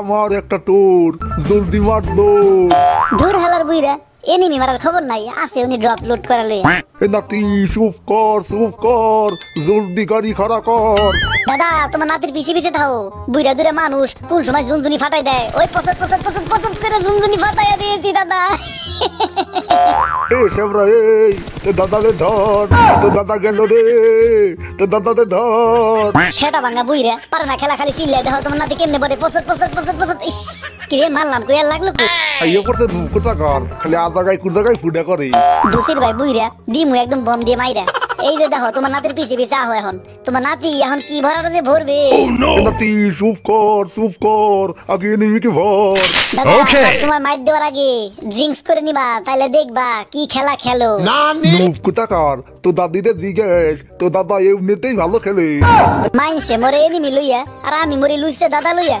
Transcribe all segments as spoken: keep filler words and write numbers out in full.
আমার একটা টুর জলদি মার দৌড় দূর হালার বুইরা এনিমি মারার খবর নাই আছে উনি ড্রপ লোড করা লই এ নাতি চুপ কর চুপ কর জলদি গাড়ি খাড়া কর দাদা তোমার নাতির পিছে পিছে দাও বুইরা দূরে মানুষ কোন সময় জুনজুনি ফাটাই দেয় ওই পছন্দ পছন্দ পছন্দ পছন্দ করে জুনজুনি ফাটাইয়া দিয়েছি দাদা এই শেবরা এই তে দাদারে ধর তো দাদা গেল রে তে দাদারে ধর সেটা ভাঙা বুইরা পারে না খেলা খালি চিল্লায় দাও তোমার নাতি কেমনে বলে পছন্দ পছন্দ পছন্দ পছন্দ ইস কি রে মারলাম কই আর লাগলো আইও করতে ধুকটা কর খালি আ জায়গায় কোন জায়গায় ফুডা করে দুসির ভাই বুইরা ডিমু একদম বম দিয়ে মাইরা এই যে দেখো তোমার নাতির পিছে পিছে আহ এখন তোমার নাতি এখন কি ভরার যে ভরবে নাতি চুপ কর চুপ কর আগে এনিমিকে ভর ওকে তোমার মাইট দেওয়ার আগে ড্রিঙ্কস করে নিবা তাইলে দেখবা কি খেলা খেলো না নুব কুতা কর তো দাদিদের জিজ্ঞেস তো দাদা এমনিতেই ভালো খেলে মাইনছে মরে এনিমি লইয়া আর আমি মরে লুইছে দাদা লইয়া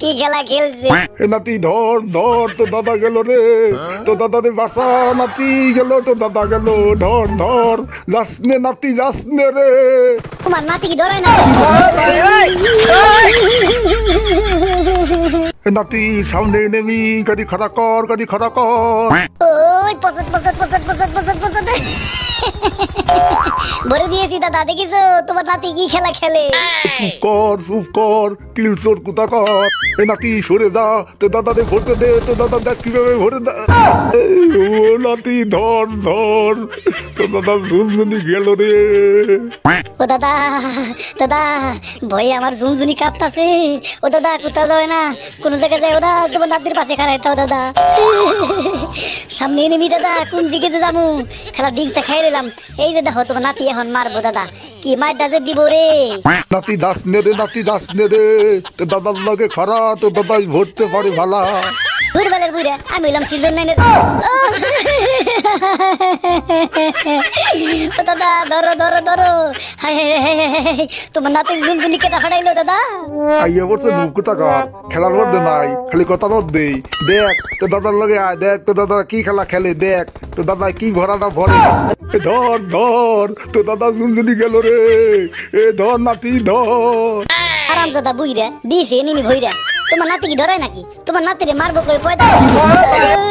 কি খেলা খেলছে এ নাতি ধর ধর তো দাদা গেল রে তো দাদা রে বাসা নাতি গেল তো দাদা গেল ধর ধর লাসনে নাতি লাসনে রে তোমার নাতি কি ধরে না এ নাতি সামনে নেমি গাড়ি খাড়া কর গাড়ি খাড়া কর ওই পছন্দ পছন্দ পছন্দ পছন্দ পছন্দ বলে দিয়েছি দাদা দেখিছো তোমার নাতি কি খেলা খেলে কর চুপ কর কিল চোর কুতা কর এ নাতি সরে যা তো দাদা রে ভরতে দে তো দাদা দেখ কিভাবে ভরে দা ও নাতি ধর ধর তো দাদা ঝুনঝুনি গেল রে ও দাদা দাদা ভয়ে আমার ঝুনঝুনি কাঁপতাছে ও দাদা কোথাও যাবে না কোন জায়গায় যাই ওরা তোমার নাতির পাশে খারাই তাও দাদা সামনে নেমি দাদা কোন দিকে তো যাবো খেলা ডিঙ্কসা খাই নিলাম এই যে দেখো তোমার নাতি এখন মারবো দাদা কি মারটা যে দিব রে নাতি দাস নে রে নাতি দাস নে রে তো দাদার লগে খারা তো দাদাই ভরতে পারে ভালা দুর্বলের বুইরা আমি হলাম সিজন নাইনের ও দাদা ধরো ধরো ধরো হাই হাই তোমার নাতি জুনজুনি কেটা ফাড়াইলো দাদা আইয়া বলছে নুকুতা গা খেলার মধ্যে নাই খালি কথা রদ দেই দেখ তো দাদার লগে আয় দেখ তো দাদা কি খেলা খেলে দেখ তো দাদা কি ভরাটা ভরে ধর ধর তো দাদা জুনজুনি গেল রে এ ধর নাতি ধর আরাম দাদা বুইরা দিছে এনিমি ভইরা তোমার নাতি কি ধরে নাকি তোমার নাতিরে মারবো কই পয়দা